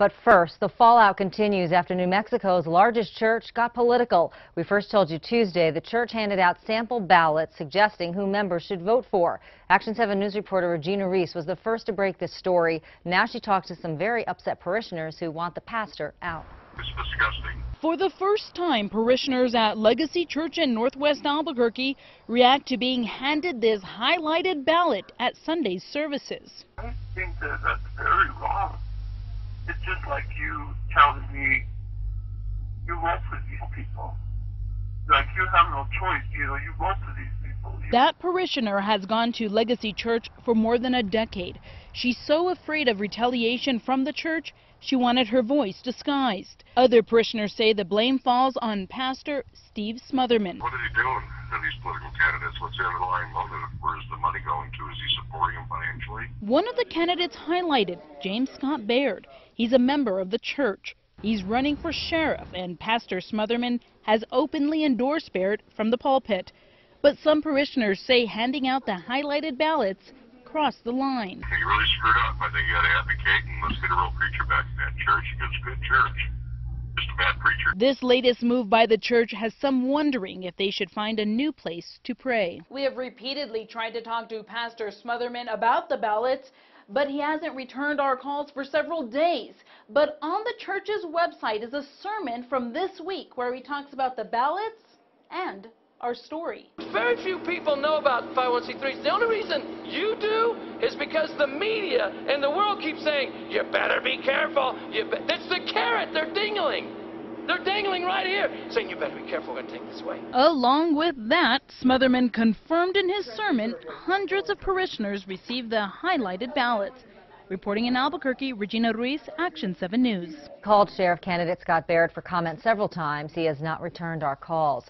But first, the fallout continues after New Mexico's largest church got political. We first told you Tuesday the church handed out sample ballots suggesting who members should vote for. Action 7 News reporter Regina Reese was the first to break this story. Now she talks to some very upset parishioners who want the pastor out. It's disgusting. For the first time, parishioners at Legacy Church in Northwest Albuquerque react to being handed this highlighted ballot at Sunday's services. I think that's very wrong. It's just like you telling me you vote for these people. Like you have no choice, you know, you vote for these people. That parishioner has gone to Legacy Church for more than a decade. She's so afraid of retaliation from the church, she wanted her voice disguised. Other parishioners say the blame falls on Pastor Steve Smotherman. What are they doing to these political candidates? What's their underlying motive? Where's the money going to? Is he supporting them financially? One of the candidates highlighted, James Scott Baird. He's a member of the church. He's running for sheriff, and Pastor Smotherman has openly endorsed Baird from the pulpit. But some parishioners say handing out the highlighted ballots crossed the line. He really screwed up. I think you got to advocate and let's get a real preacher back in that church. It's a good church. Just a bad preacher. This latest move by the church has some wondering if they should find a new place to pray. We have repeatedly tried to talk to Pastor Smotherman about the ballots, but he hasn't returned our calls for several days. But on the church's website is a sermon from this week where he talks about the ballots and our story. Very few people know about 501c3s. The only reason you do is because the media and the world keep saying, you better be careful. That's the carrot they're dangling. They're dangling right here, saying you better be careful, we're going to take this way. Along with that, Smotherman confirmed in his sermon hundreds of parishioners received the highlighted ballots. Reporting in Albuquerque, Regina Ruiz, Action 7 News. Called Sheriff candidate Scott Baird for comment several times. He has not returned our calls.